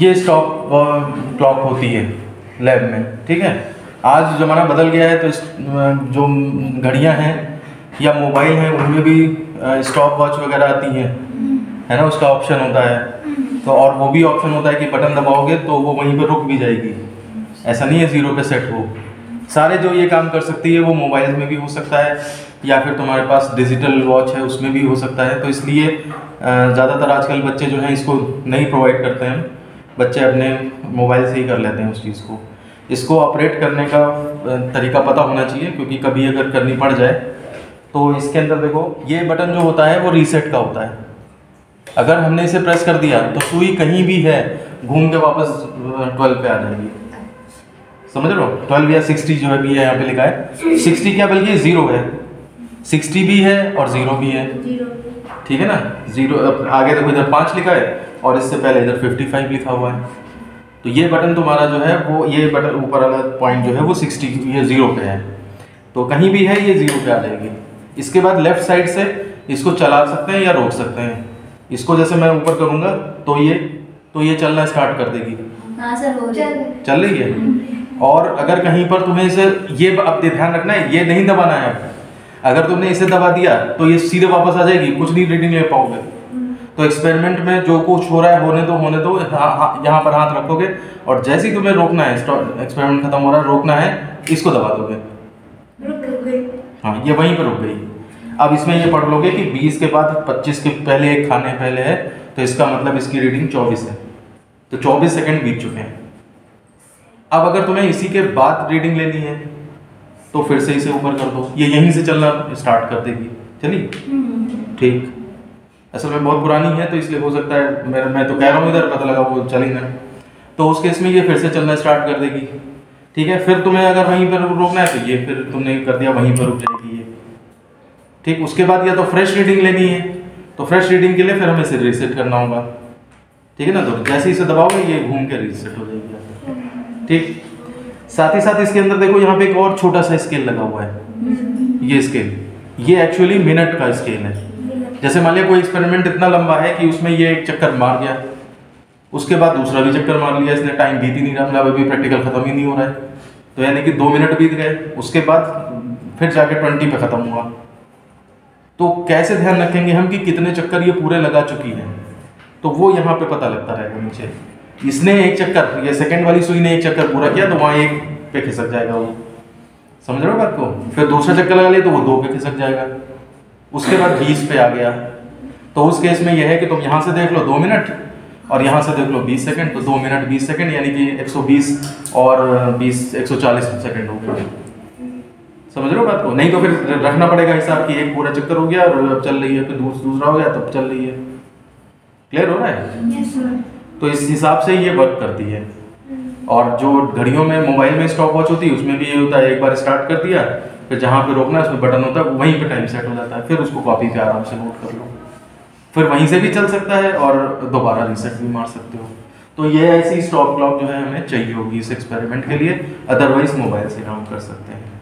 ये stop clock होती है लैब में, ठीक है। आज ज़माना बदल गया है, तो जो घड़ियाँ हैं या मोबाइल हैं उनमें भी स्टॉप वॉच वगैरह आती हैं, है ना, उसका ऑप्शन होता है। तो और वो भी ऑप्शन होता है कि बटन दबाओगे तो वो वहीं पर रुक भी जाएगी, ऐसा नहीं है ज़ीरो पे सेट हो। सारे जो ये काम कर सकती है वो मोबाइल्स में भी हो सकता है, या फिर तुम्हारे पास डिजिटल वॉच है उसमें भी हो सकता है। तो इसलिए ज़्यादातर आजकल बच्चे जो हैं इसको नहीं प्रोवाइड करते हैं, बच्चे अपने मोबाइल से ही कर लेते हैं उस चीज़ को। इसको ऑपरेट करने का तरीका पता होना चाहिए, क्योंकि कभी अगर करनी पड़ जाए तो इसके अंदर देखो ये बटन जो होता है वो रीसेट का होता है। अगर हमने इसे प्रेस कर दिया तो सुई कहीं भी है घूम के वापस 12 पे आ जाएगी, समझ लो। 12 या 60 जो है भी है, यहाँ पे लिखा है 60 क्या, बल्कि 0 है, 60 भी है और 0 भी है, ठीक है ना। 0 आगे देखो इधर 5 लिखा है और इससे पहले इधर 55 लिखा हुआ है। तो ये बटन तुम्हारा जो है वो, ये बटन ऊपर वाला पॉइंट जो है वो 60 ये 0 पे है, तो कहीं भी है ये 0 पे आ जाएगी। इसके बाद लेफ्ट साइड से इसको चला सकते हैं या रोक सकते हैं। इसको जैसे मैं ऊपर करूंगा तो ये चलना स्टार्ट कर देगी। हाँ सर, हो चल रही है। और अगर कहीं पर तुम्हें इसे, ये अपने ध्यान रखना है, ये नहीं दबाना है आपको। अगर तुमने इसे दबा दिया तो ये सीधे वापस आ जाएगी, कुछ नहीं रीडिंग ले पाओगे। तो एक्सपेरिमेंट में जो कुछ हो रहा है होने दो, यहाँ पर हाथ रखोगे और जैसे ही तुम्हें रोकना है, एक्सपेरिमेंट खत्म हो रहा है, रोकना है, इसको दबा दोगे, रुक गई। हाँ, ये वहीं पर रुक गई। अब इसमें ये पढ़ लोगे कि 20 के बाद 25 के पहले एक खाने पहले है, तो इसका मतलब इसकी रीडिंग 24 है, तो 24 सेकंड बीत चुके हैं। अब अगर तुम्हें इसी के बाद रीडिंग लेनी है तो फिर से इसे ऊपर कर दो, ये यहीं से चलना स्टार्ट कर देगी। चलिए, ठीक। असल में बहुत पुरानी है तो इसलिए हो सकता है, मैं तो कह रहा हूँ, इधर पता लगा वो चली ना, तो उस केस में ये फिर से चलना स्टार्ट कर देगी, ठीक है। फिर तुम्हें अगर वहीं पर रोकना है तो ये फिर तुमने कर दिया वहीं पर रुक जाएगी, ठीक। उसके बाद या तो फ्रेश रीडिंग लेनी है, तो फ्रेश रीडिंग के लिए फिर हमें इसे रीसेट करना होगा, ठीक है ना। तो जैसे इसे दबाओगे ये घूम के रीसेट हो जाएगी, ठीक। साथ ही साथ इसके अंदर देखो यहाँ पे एक और छोटा सा स्केल लगा हुआ है, ये स्केल, ये एक्चुअली मिनट का स्केल है। जैसे मान लिया कोई एक्सपेरिमेंट इतना लंबा है कि उसमें ये एक चक्कर मार गया, उसके बाद दूसरा भी चक्कर मार लिया, इसने टाइम बीत ही नहीं रहा, मतलब अभी प्रैक्टिकल खत्म ही नहीं हो रहा है, तो यानी कि 2 मिनट बीत गए, उसके बाद फिर जाके 20 पे खत्म हुआ। तो कैसे ध्यान रखेंगे हम कि कितने चक्कर ये पूरे लगा चुकी है, तो वो यहाँ पे पता लगता रहेगा मुझे। इसने एक चक्कर, ये सेकंड वाली सुई ने एक चक्कर पूरा किया तो वहाँ 1 पे खिसक जाएगा वो, समझ रहे हो बात को। फिर दूसरा चक्कर लगा लिया तो वो 2 पे खिसक जाएगा, उसके बाद 20 पे आ गया। तो उस केस में यह है कि तुम यहाँ से देख लो 2 मिनट और यहाँ से देख लो 20 सेकेंड, तो 2 मिनट 20 सेकेंड यानी कि 120 और 140 सेकेंड हो गए, समझ रहे हो बात को। नहीं तो फिर रखना पड़ेगा हिसाब कि एक पूरा चक्कर हो गया और अब चल रही है, फिर दूसरा हो गया तब चल रही है, क्लियर हो रहा है। Yes, तो इस हिसाब से ये वर्क करती है। और जो घड़ियों में, मोबाइल में स्टॉप वॉच होती है उसमें भी ये होता है, एक बार स्टार्ट कर दिया फिर जहाँ पे रोकना उसमें बटन होता है, वहीं पे टाइम सेट हो जाता है, फिर उसको कॉपी पे आराम से नोट कर लो, फिर वहीं से भी चल सकता है और दोबारा रीसेट भी मार सकते हो। तो ये ऐसी स्टॉप क्लॉक जो है हमें चाहिए होगी इस एक्सपेरिमेंट के लिए, अदरवाइज मोबाइल से काम कर सकते हैं।